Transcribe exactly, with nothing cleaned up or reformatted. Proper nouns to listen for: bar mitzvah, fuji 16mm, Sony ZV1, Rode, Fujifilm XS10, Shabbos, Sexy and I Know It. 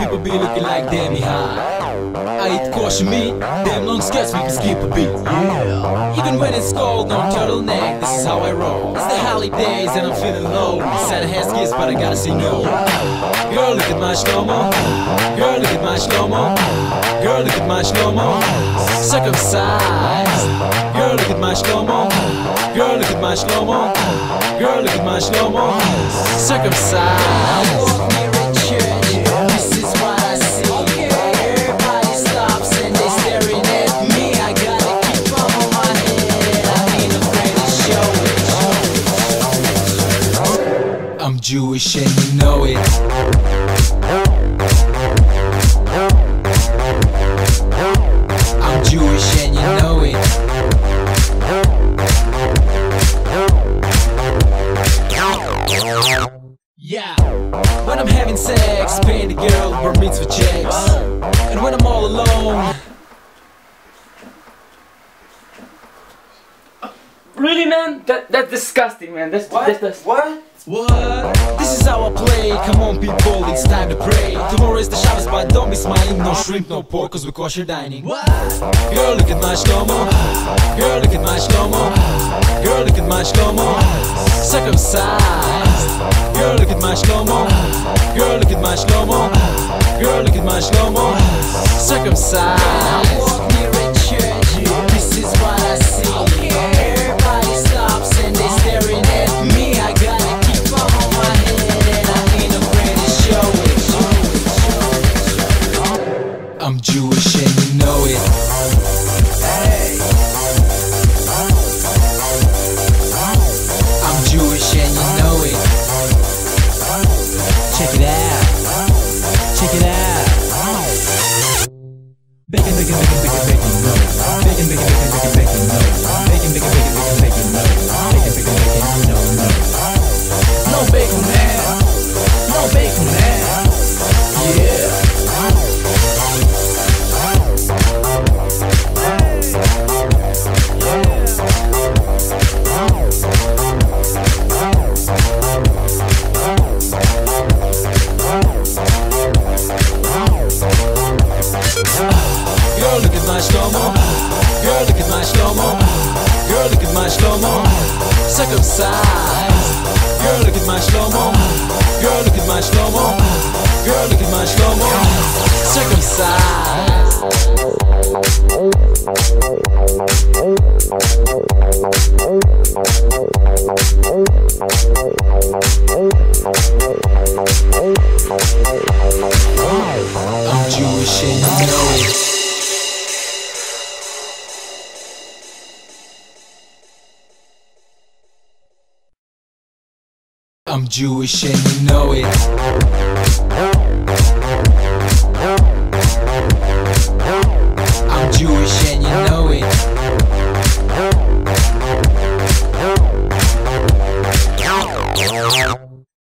People be looking like damn high. I eat kosh meat, damn long sketch we can skip a beat. Yeah. Even when it's cold, no turtleneck, this is how I roll. It's the holidays and I'm feeling low. Santa has gifts, but I gotta say no. Girl, look at my shlomo. Girl, look at my shlomo. Girl, look at my shlomo. Circumcised. Girl, look at my shlomo. Girl, look at my shlomo. Girl, look at my shlomo. Circumcised. I'm Jewish and you know it. I'm Jewish and you know it. Yeah. When I'm having sex, paying the girl bar mitzvah checks. And when I'm all alone. Really, man? That, that's disgusting, man. That's what? That's, that's... What? What? This is how I play. Come on, people, it's time to pray. Tomorrow is the Shabbos, but don't be smiling. No shrimp, no pork, cause we're kosher dining. What? Girl, look at my shlomo. Girl, look at my shlomo. Girl, look at my shlomo. Circumcised. Girl, look at my shlomo. Girl, look at my shlomo. Girl, look at my shlomo. Circumcised. When I walk near a church, this is what I see. Everybody stops and they're staring at me. I'm Jewish and you know it. Hey. I'm Jewish and you know it. Check it out. Check it out. Bacon, bacon, bacon, bacon, bacon, no. Bacon, bacon, bacon, bacon, bacon, no. Bacon, bacon, bacon, bacon, bacon, no. Bacon, bacon, bacon, no, no. No bacon, man. No bacon, man. Yeah. Girl, look at my shlomo. Girl, look at my shlomo. Girl, look at my shlomo. Circumcised. Girl, look at my shlomo. Girl, look at my shlomo. Girl, look at my shlomo. Circumcised. I'm Jewish and you know it. I'm Jewish and you know it.